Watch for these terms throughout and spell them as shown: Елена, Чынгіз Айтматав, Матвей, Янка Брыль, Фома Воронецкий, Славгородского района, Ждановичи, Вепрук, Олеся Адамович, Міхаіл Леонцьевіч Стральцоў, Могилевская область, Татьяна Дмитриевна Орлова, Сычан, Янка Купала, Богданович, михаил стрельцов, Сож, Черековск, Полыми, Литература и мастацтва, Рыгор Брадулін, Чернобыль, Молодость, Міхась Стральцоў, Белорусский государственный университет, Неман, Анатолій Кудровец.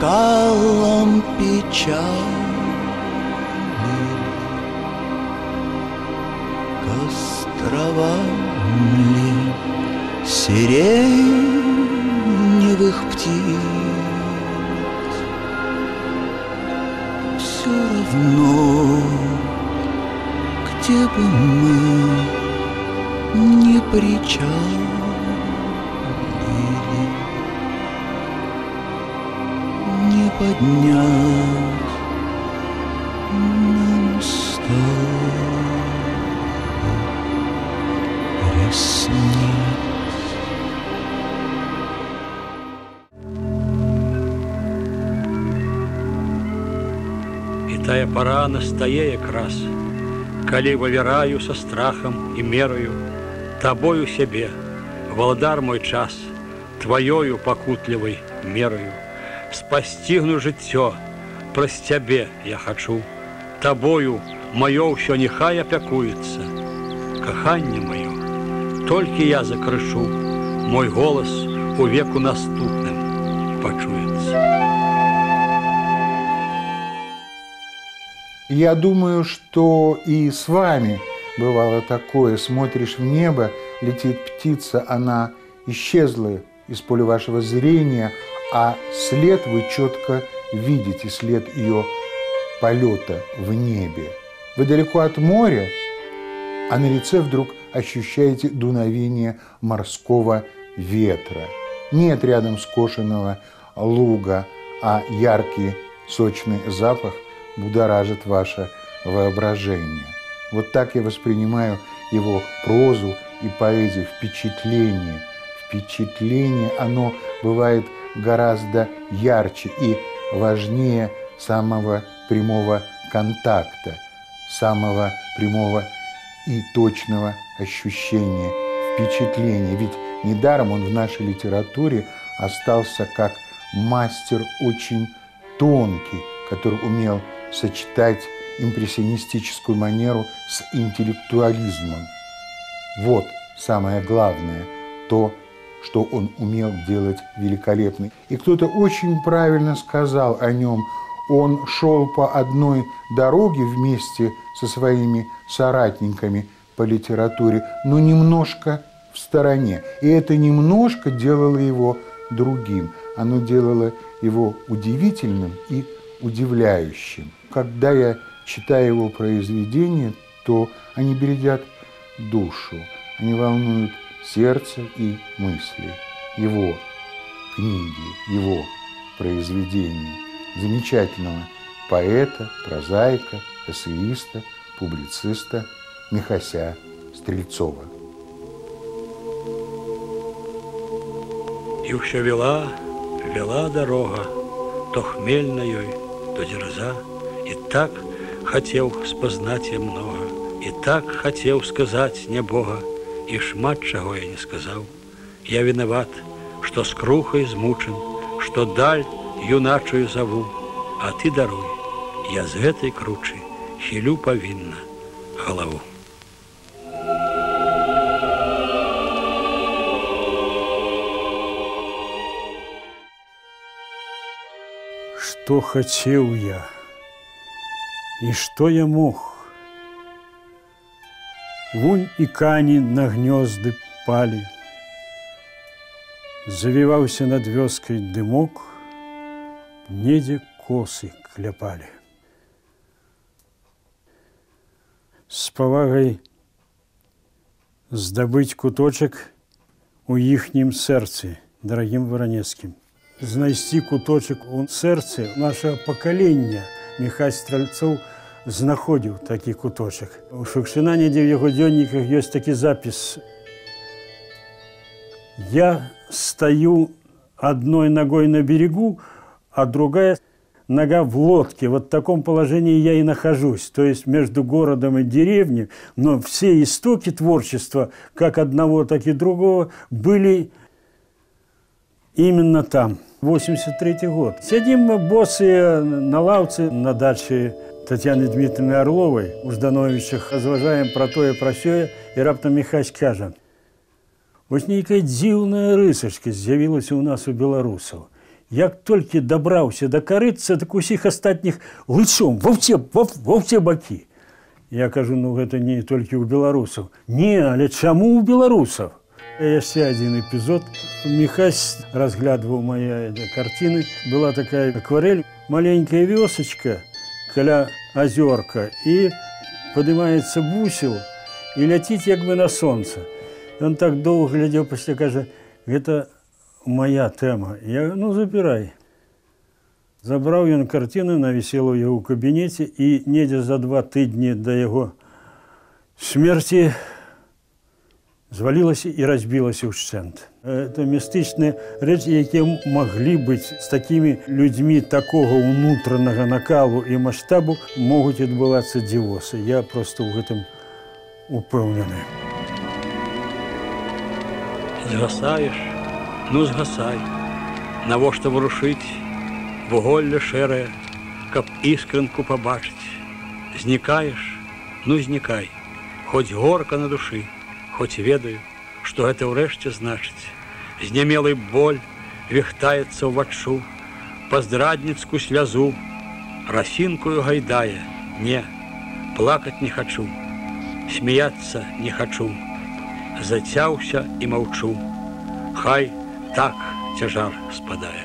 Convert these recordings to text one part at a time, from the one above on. накалом печальным к островам ли сиреневых птиц все равно, где бы мы ни причалили. Поднять нам с тобой ресниц. И тая пора настае якраз, коли вывираю со страхом и мерою тобою себе, владар мой час, твоею покутливой мерою. Спастигну жыццё праз цябе я хачу, тобою маё ўсё нехай апякуецца. Каханне маё, толькі я закрычу, мой голас у веку наступным пачуецца. Я думаю, что и с вами бывало такое. Смотришь в небо, летит птица, она исчезла из поля вашего зрения, а след вы четко видите, след ее полета в небе. Вы далеко от моря, а на лице вдруг ощущаете дуновение морского ветра. Нет рядом скошенного луга, а яркий сочный запах будоражит ваше воображение. Вот так я воспринимаю его прозу и поэзию, впечатление. Впечатление, оно бывает гораздо ярче и важнее самого прямого контакта, самого прямого и точного ощущения, впечатления. Ведь недаром он в нашей литературе остался как мастер очень тонкий, который умел сочетать импрессионистическую манеру с интеллектуализмом. Вот самое главное, то, что он умел делать великолепно. И кто-то очень правильно сказал о нем. Он шел по одной дороге вместе со своими соратниками по литературе, но немножко в стороне. И это немножко делало его другим. Оно делало его удивительным и удивляющим. Когда я читаю его произведения, то они бередят душу, они волнуют сердце и мысли. Его книги, его произведения замечательного поэта, прозаика, эссеиста, публициста Міхася Стральцова. И все вела, вела дорога, то хмельна ёй, то дерза. И так хотел спознать я много, и так хотел сказать не Бога. И шмат чаго я не сказал. Я виноват, что скрухой измучен, что даль юначую зову. А ты даруй, я с этой кручи хилю повинна голову. Что хотел я, и что я мог? Вунь и кани на гнезды пали, завивался над вёской дымок, неде косы кляпали. С повагой здобыть куточек у ихнім сердце, дорогим Воронецким. Знайсти куточек у сердце нашего поколения. Міхась Стральцоў знаходил такий куточек. У Шукшина, неде в его дённиках, есть такой запис. Я стою одной ногой на берегу, а другая нога в лодке. Вот в таком положении я и нахожусь. То есть между городом и деревней. Но все истоки творчества, как одного, так и другого, были именно там. 1983 год. Сидим мы босые на лавце на даче Татьяны Дмитриевны Орловой у Ждановичах, разважаем про то и про сёе, и раптом Міхась кажа: «Вось нейкая дзіўная рысачка з'явилась у нас у белорусов. Як тільки добрався до корыца, так усіх остатніх лычом, во все баки. Я кажу, ну это не только у белорусов. Не, але чему у белорусов? Еще один эпизод. Михась разглядывал мои картины. Была такая акварель, маленькая весочка, коля озерка, и поднимается бусел, и летит как бы на солнце. Он так долго глядел, после кажется, это моя тема. Я, ну, забирай. Забрал он картину, нависела его в кабинете, и недели за 2 тыдні до его смерти звалилась и разбилась в центр. Это мистичные речи, которые могли быть с такими людьми такого внутреннего накалу и масштабу, могут отбываться дивосы. Я просто в этом упевнений. Згасаешь, ну згасай, навошта ворушить, вуголля шере, каб іскринку побачить. Зникаешь, ну зникай, хоть горка на души, хоть ведаю, что это врешті значить. Знемелый боль вихтается в отшу, по здрадницку слезу, росинкою гайдая, не, плакать не хочу, смеяться не хочу, затяўся и молчу, хай так тяжар спадая.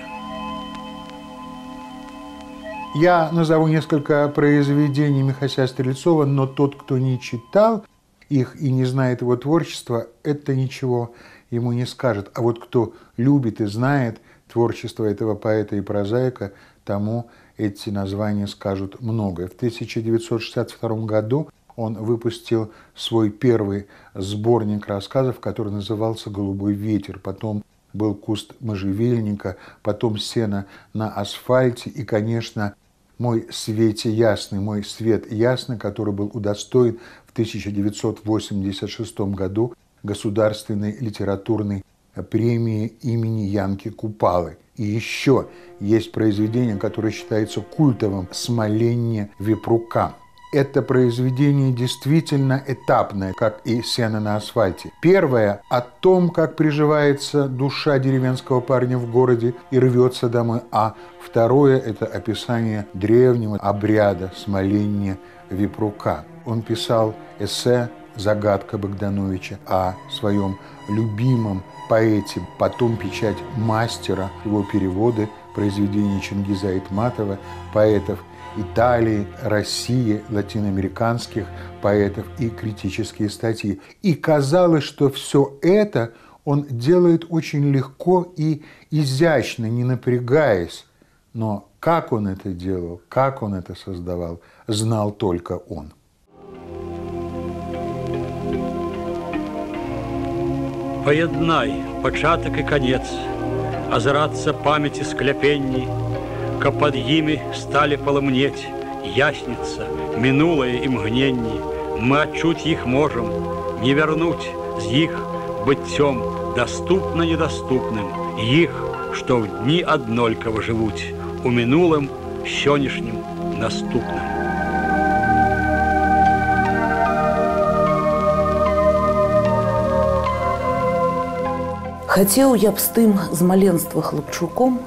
Я назову несколько произведений Міхася Стральцова, но тот, кто не читал их и не знает его творчества, это ничего ему не скажет. А вот кто любит и знает творчество этого поэта и прозаика, тому эти названия скажут многое. В 1962 году он выпустил свой первый сборник рассказов, который назывался «Голубой ветер». Потом был «Куст можжевельника», потом «Сено на асфальте» и, конечно, «Мой свете ясный», «Мой свет ясный», который был удостоен в 1986 году Государственной литературной премии имени Янки Купалы. И еще есть произведение, которое считается культовым «Смоленне Вепрука». Это произведение действительно этапное, как и «Сено на асфальте». Первое о том, как приживается душа деревенского парня в городе и рвется домой, а второе – это описание древнего обряда смоления Вепрука. Он писал эссе «Загадка Богдановича» о своем любимом поэте, потом печать мастера, его переводы, произведения Чынгіза Айтматава, поэтов Италии, России, латиноамериканских поэтов и критические статьи. И казалось, что все это он делает очень легко и изящно, не напрягаясь. Но как он это делал, как он это создавал, знал только он. Поеднай початок и конец, озраться памяти скляпенней, ка под ими стали полымнеть, ясница, минулое и мгненье. Мы отчуть их можем, не вернуть с их бытьем, доступно недоступным, их, что в дни однольково живут, у минулым, сёнешним, наступным. Хотел я б с тым змаленства хлопчуком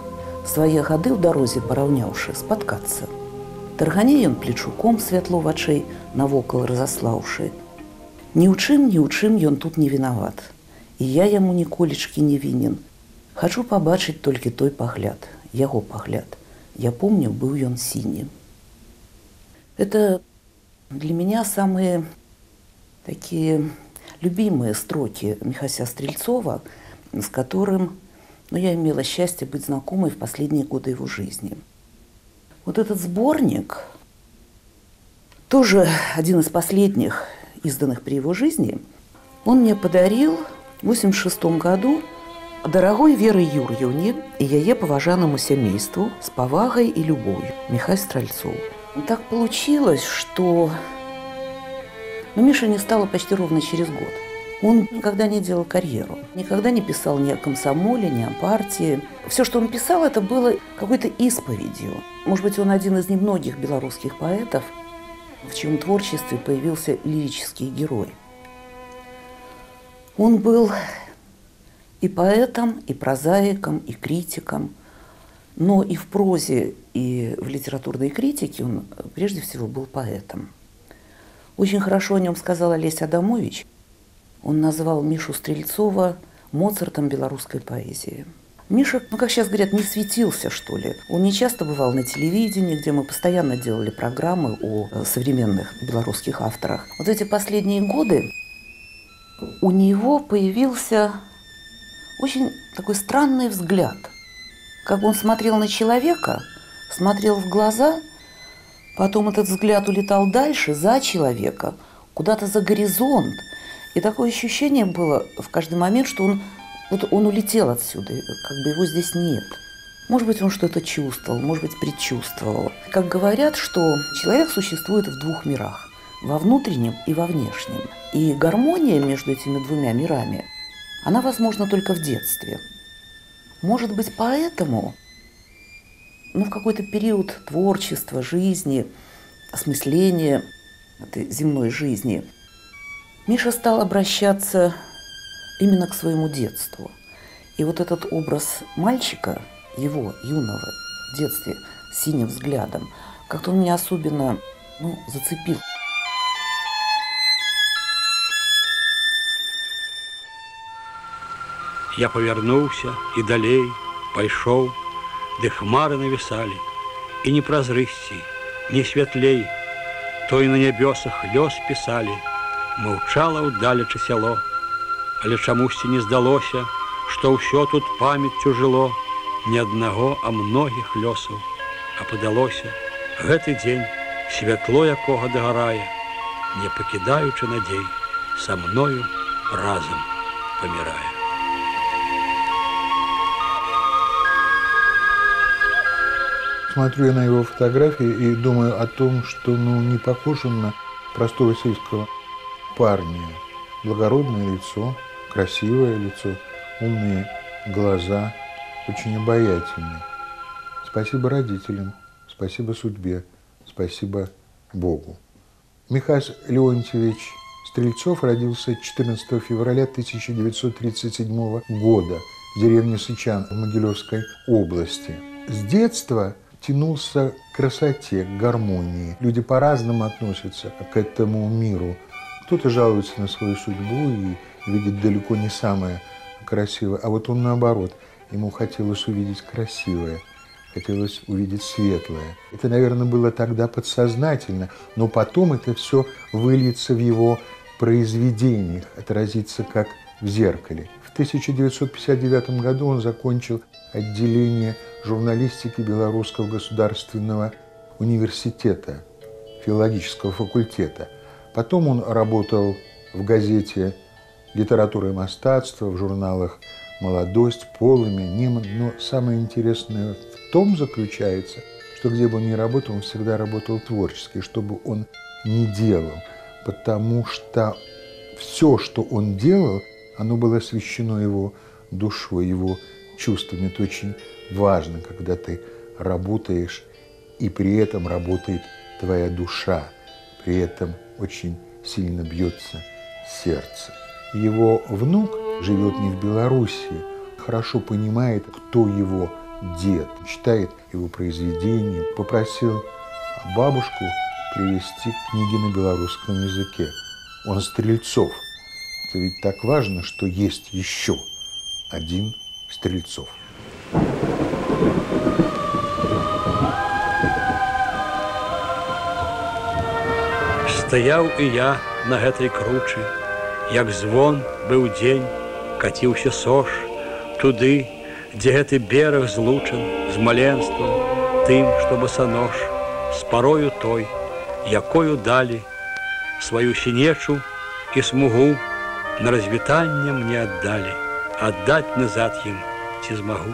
свае гады ў дарозе параўняўшы спаткацца. Таргане ён плечуком святло вачэй навокал разаслаўшы. Ні ў чым ён тут не вінават. І я яму ніколечкі не вінен. Хачу пабачыць толькі той пагляд, яго пагляд. Я помню, быў ён сіні. Это для меня самые такие любимые строки Міхася Стральцова, с которым... но я имела счастье быть знакомой в последние годы его жизни. Вот этот сборник, тоже один из последних, изданных при его жизни, он мне подарил в 1986 году дорогой Веры Юрьевне и яе поважаному семейству с повагой и любовью Міхась Стральцоў. Так получилось, что Миша не стало почти ровно через год. Он никогда не делал карьеру, никогда не писал ни о комсомоле, ни о партии. Все, что он писал, это было какой-то исповедью. Может быть, он один из немногих белорусских поэтов, в чьем творчестве появился лирический герой. Он был и поэтом, и прозаиком, и критиком, Но и в прозе, и в литературной критике он прежде всего был поэтом. Очень хорошо о нем сказала Олеся Адамович. Он назвал Мишу Стрельцова Моцартом белорусской поэзии. Миша, ну как сейчас говорят, не светился, что ли. Он не часто бывал на телевидении, где мы постоянно делали программы о современных белорусских авторах. Вот эти последние годы у него появился очень такой странный взгляд. Как бы он смотрел на человека, смотрел в глаза, потом этот взгляд улетал дальше, за человека, куда-то за горизонт. И такое ощущение было в каждый момент, что он улетел отсюда, как бы его здесь нет. Может быть, он что-то чувствовал, может быть, предчувствовал. Как говорят, что человек существует в двух мирах, во внутреннем и во внешнем. И гармония между этими двумя мирами, она возможна только в детстве. Может быть, поэтому, в какой-то период творчества, жизни, осмысления этой земной жизни, Миша стал обращаться именно к своему детству. И вот этот образ мальчика, его, юного, в детстве, с синим взглядом, как-то он меня особенно, зацепил. Я повернулся и далей пошел, де хмары нависали, и не прозрысти, не светлей, то и на небесах лёс писали, маўчала ўдалечы сяло. Але чамусьці не здалося, што ўсё тут памяццю жыло, ні аднаго, а многіх лёсаў. А падалося, гэты дзень, святло якога дагарае, не пакідаючы надзей, са мною разам памірае. Смотрю я на его фотографии и думаю о том, что не похож он на простого сельского парня. Благородное лицо, красивое лицо, умные глаза, очень обаятельные. Спасибо родителям, спасибо судьбе, спасибо Богу. Міхаіл Леонцьевіч Стральцоў родился 14 февраля 1937 года в деревне Сычан в Могилевской области. С детства тянулся к красоте, к гармонии. Люди по-разному относятся к этому миру. Кто-то жалуется на свою судьбу и видит далеко не самое красивое. А вот он наоборот. Ему хотелось увидеть красивое, хотелось увидеть светлое. Это, наверное, было тогда подсознательно, но потом это все выльется в его произведениях, отразится как в зеркале. В 1959 году он закончил отделение журналистики Белорусского государственного университета, филологического факультета. Потом он работал в газете «Литература и мастацтва», в журналах «Молодость», «Полыми», «Неман». Но самое интересное в том заключается, что где бы он ни работал, он всегда работал творчески, что бы он ни делал. Потому что все, что он делал, оно было освещено его душой, его чувствами. Это очень важно, когда ты работаешь, и при этом работает твоя душа, при этом очень сильно бьется сердце. Его внук живет не в Беларуси, хорошо понимает, кто его дед, читает его произведения, попросил бабушку привести книги на белорусском языке. Он Стральцоў. Это ведь так важно, что есть еще один Стральцоў. Стаяў і я на гэтай кручы, як звон быў дзень, каціўся Сож туды, дзе гэты бераг злучан з маленствам, тым, што басанож, з парою той, якою далі сваю сінечу і смугу на развітанне мне аддалі, аддаць назад ім ці змагу.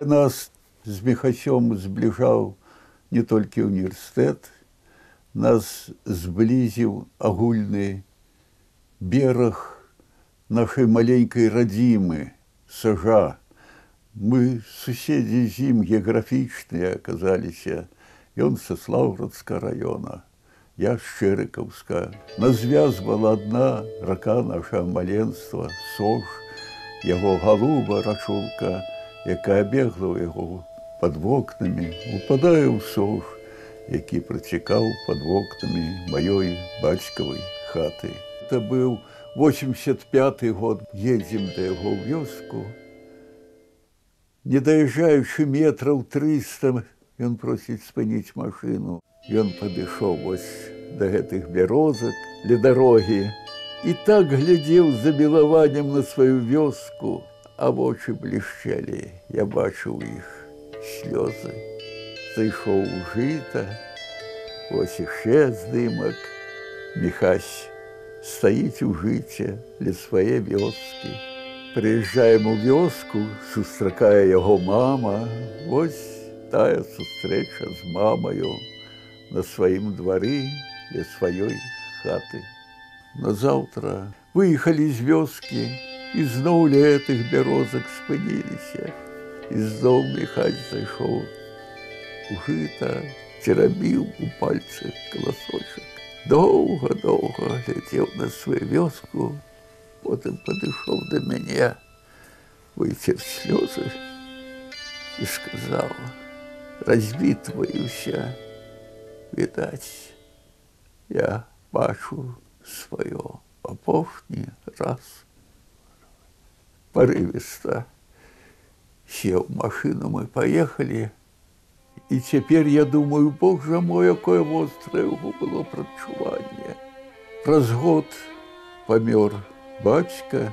Нас с Міхасём зближал не только университет, нас сблизил агульный берег нашей маленькой родимы, Сожа. Мы соседи зим географичные оказались, Ён со Славгородского района, я с Черековска. Нас зв'язывала одна рака нашего маленства, Сож, его голуба рачулка, яка бегла его под окнами, упадая в Сож, який протекал под окнами моей батьковой хаты. Это был 85-й год. Едем до его в вёску. Не доезжаючи метров 300, он просит спынить машину. И он подошел вот до этих березок, для дороги. И так глядел за белованием на свою вёску, а в очи блещали. Я бачил их слезы. Зайшел у жита, вот еще дымок. Михась стоит у жита для своей вёски. Приезжаем у вёску, сустракая его мама. Вот тая встреча с мамою на своем дворе, для своей хаты. На завтра выехали из вёски, и снова для этих березок спынились. И снова Михась зашел у жита, теребил у пальцев колосочек. Долго-долго летел на свою вёску, потом подошел до меня, вытер слезы и сказал: «Разбит твоюся, видать, я бачу свое опошний раз». Порывисто сел в машину, мы поехали. И теперь я думаю, боже мой, какое острое было предчувание. Праз год помер батька,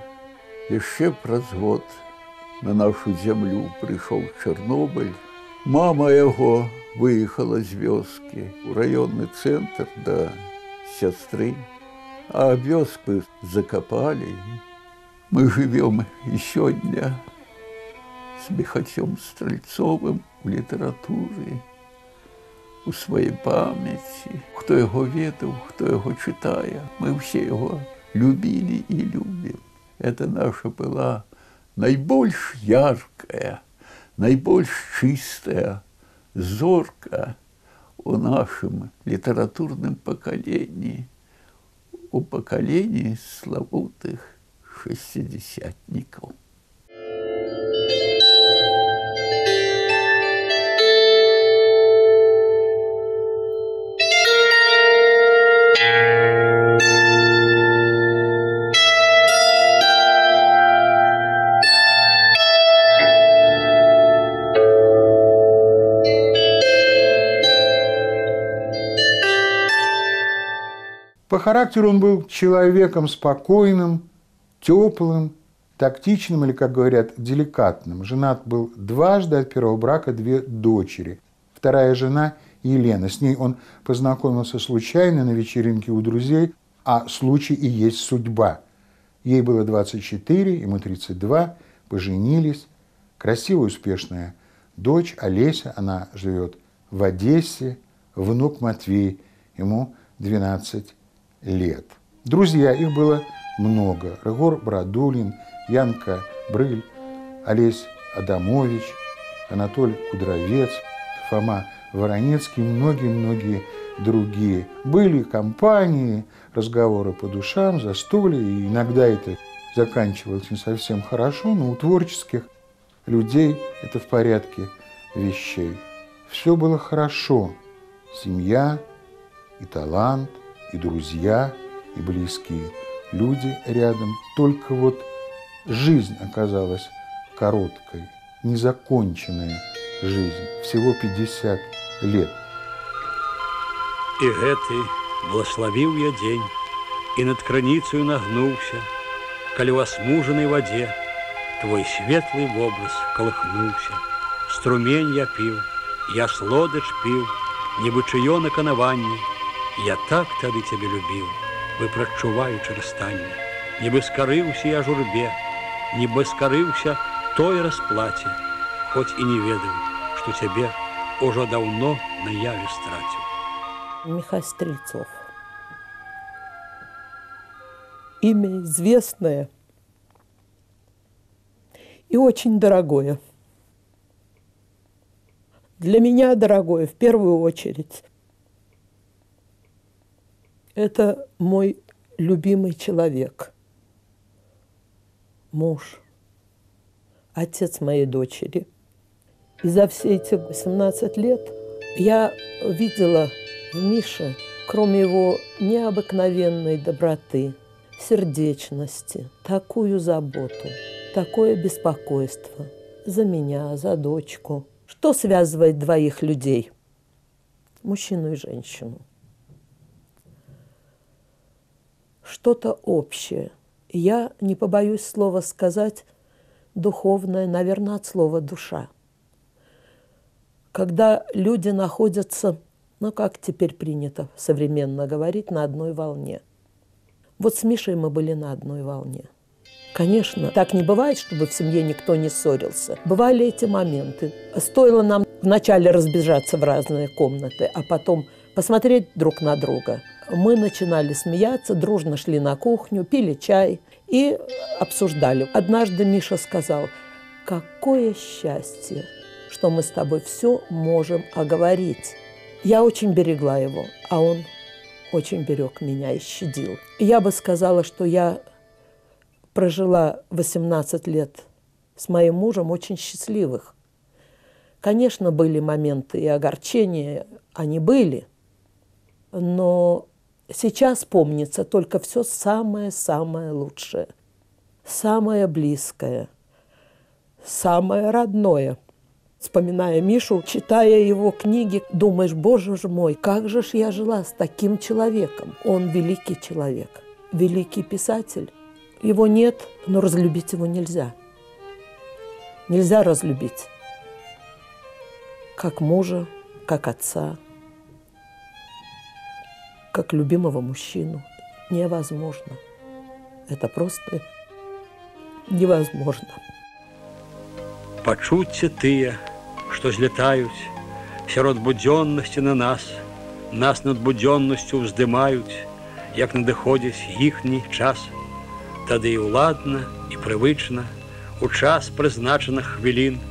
еще праз год на нашу землю пришел Чернобыль. Мама его выехала с вёски в районный центр до сестры, а вёску закопали. Мы живем и сегодня с Міхаілом Стральцовым в литературе, у своей памяти. Кто его ведал, кто его читая, мы все его любили и любим. Это наша была наибольш яркая, наибольш чистая зорка у нашем литературном поколении, у поколении славутых шестидесятников. По характеру он был человеком спокойным, теплым, тактичным или, как говорят, деликатным. Женат был дважды, от первого брака две дочери. Вторая жена – Елена. С ней он познакомился случайно на вечеринке у друзей, а случай и есть судьба. Ей было 24, ему 32, поженились. Красивая, успешная дочь Олеся, она живет в Одессе, внук Матвей, ему 12 лет. Друзья, их было много. Рыгор Брадулін, Янка Брыль, Олеся Адамович, Анатолій Кудровец, Фома Воронецкий и многие-многие другие. Были компании, разговоры по душам, застолья, и иногда это заканчивалось не совсем хорошо, но у творческих людей это в порядке вещей. Все было хорошо. Семья и талант, и друзья, и близкие люди рядом. Только вот жизнь оказалась короткой, незаконченная жизнь. Всего 50 лет. И гэты благословил я день, и над границей нагнулся, коли во смуженной воде твой светлый образ колыхнулся. Струмень я пил, я слодыч пил, небы чаё на канаванне. Я так тады цябе любіў, выпрачуваючы расстанне. Нібы скарыўся я журбе, нібы скарыўся той расплаце, хоць і не ведаў, што цябе ўжо даўно наяве страціў. Міхаіл Стральцоў. Имя известное и очень дорогое. Для меня дорогое, в первую очередь, это мой любимый человек, муж, отец моей дочери. И за все эти 18 лет я видела в Мише, кроме его необыкновенной доброты, сердечности, такую заботу, такое беспокойство за меня, за дочку. Что связывает двоих людей, мужчину и женщину? Что-то общее. Я не побоюсь слова сказать духовное, наверное, от слова душа. Когда люди находятся, ну, как теперь принято современно говорить, на одной волне. Вот с Мишей мы были на одной волне. Конечно, так не бывает, чтобы в семье никто не ссорился. Бывали эти моменты. Стоило нам вначале разбежаться в разные комнаты, а потом посмотреть друг на друга. Мы начинали смеяться, дружно шли на кухню, пили чай и обсуждали. Однажды Миша сказал: «Какое счастье, что мы с тобой все можем оговорить». Я очень берегла его, а он очень берег меня и щадил. Я бы сказала, что я прожила 18 лет с моим мужем очень счастливых. Конечно, были моменты и огорчения, они были, но сейчас помнится только все самое-самое лучшее, самое близкое, самое родное. Вспоминая Мишу, читая его книги, думаешь: «Боже ж мой, как же ж я жила с таким человеком!» Он великий человек, великий писатель. Его нет, но разлюбить его нельзя. Нельзя разлюбить. Как мужа, как отца, как любимого мужчину. Невозможно. Это просто невозможно. Пачуцці тыя, што злятаюць, сярод будзённасці на нас, нас над будзённасцю ўздымаюць, як надыходзіць іхні час. Тады і ўладна, і прывычна, у час прызначаных хвілін,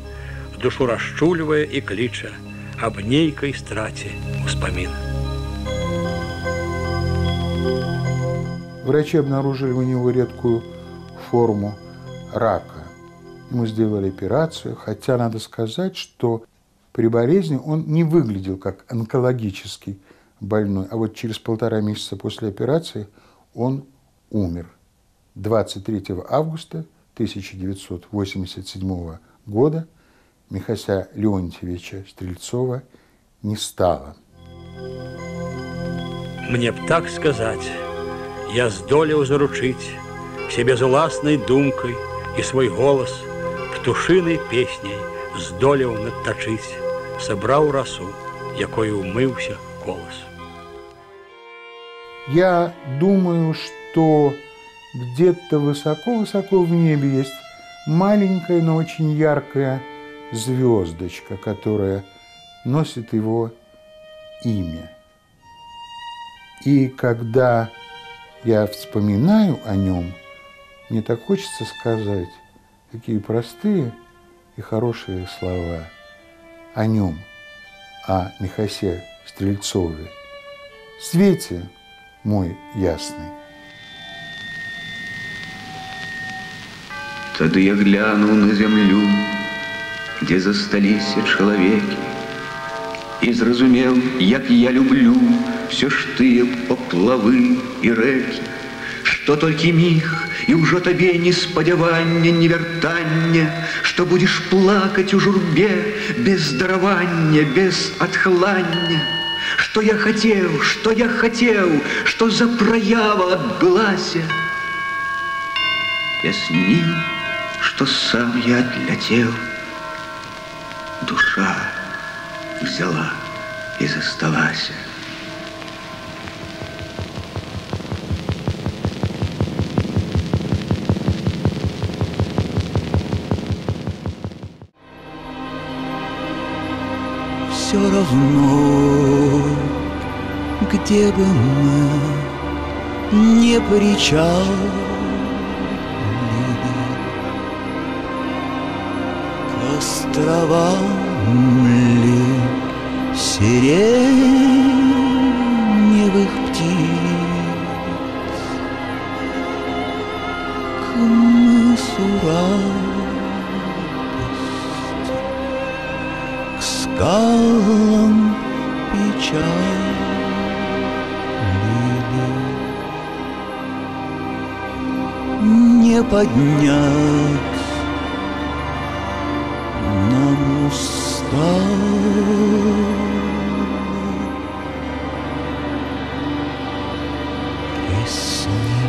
душу расчульвае і кліча аб нейкай страце ўспамін. Врачи обнаружили у него редкую форму рака. Ему сделали операцию, хотя надо сказать, что при болезни он не выглядел как онкологически больной. А вот через 1,5 месяца после операции он умер. 23 августа 1987 года Міхаіла Леонцьевича Стральцова не стало. Мне б так сказать, я здолеў заручить себе з уласнай думкой и свой голос птушиной песней здолеў надтачыць, собрал росу, якой умылся голос. Я думаю, что где-то высоко-высоко в небе есть маленькая, но очень яркая звездочка, которая носит его имя. И когда я вспоминаю о нем, мне так хочется сказать такие простые и хорошие слова о нем, о Міхаіле Стральцове. Свете мой ясный. Тады я глянул на землю, где застались человеки, и зразумел, як я люблю все ж тыя поплавы и реки, что только миг, и уже тебе ни сподевания, ни вертания, что будешь плакать у журбе без дарования, без отхлания. Что я хотел, что я хотел, что за проява отбылась. Я снил, что сам я отлетел, душа взяла и засталась. Все равно, где бы мы не причал, к островам ли сиреневых птиц к мысу радость, к скалам печаль. Не поднять нам устал и снег.